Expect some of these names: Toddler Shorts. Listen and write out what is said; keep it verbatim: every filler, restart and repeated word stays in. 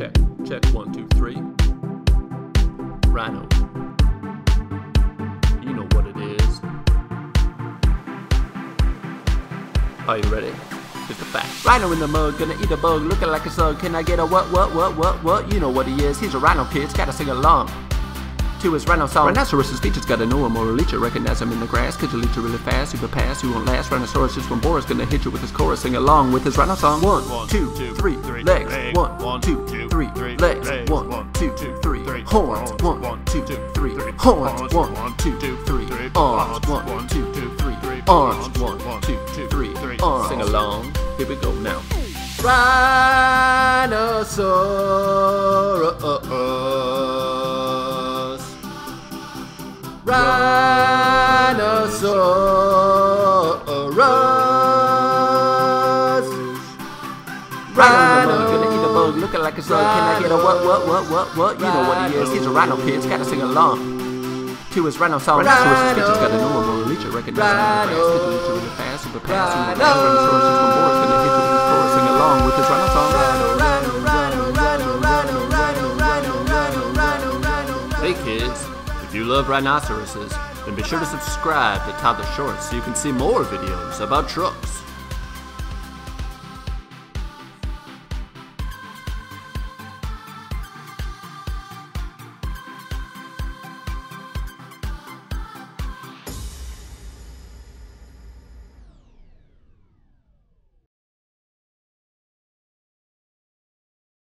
Check, check, one, two, three. Rhino. You know what it is. Are you ready? Here's the fact. Rhino in the mug, gonna eat a bug, looking like a slug. Can I get a what, what, what, what, what? You know what he is. He's a rhino, kids, gotta sing along to his rhino song. Rhinoceros' features, gotta know him or a leecher. Recognize him in the grass, cause you leech really fast. You pass, you won't last. Rhinoceros is from Boris, gonna hit you with his chorus. Sing along with his rhino song. One, one two, two, three, three legs. Egg. One, one, two, two, three, three legs. Egg. One, two, two, three horns. One, one, two, two, three horns. One, two, two, three arms. One, two, two, three arms. One, two, two, three arms. Sing along. Here we go now. Rhinoceros. Rhinoceros. Rhino gonna eat a bug, looking like a slug. Can I get a what, what, what, what, what? You know what he is. He's a rhino, kids, gotta sing along to his rhino song. Rhinoceros' features, gotta know him or a leecher. Recognize him in the grass, leecher really fast, super fast. Rhinoceros is from Boris, gonna hit you with his chorus. Sing along with his rhino song. Rhino, rhino, rhino, rhino, rhino, rhino, rhino, rhino, rhino, rhino. Hey kids. If you love rhinoceroses, then be sure to subscribe to Toddler Shorts so you can see more videos about trucks.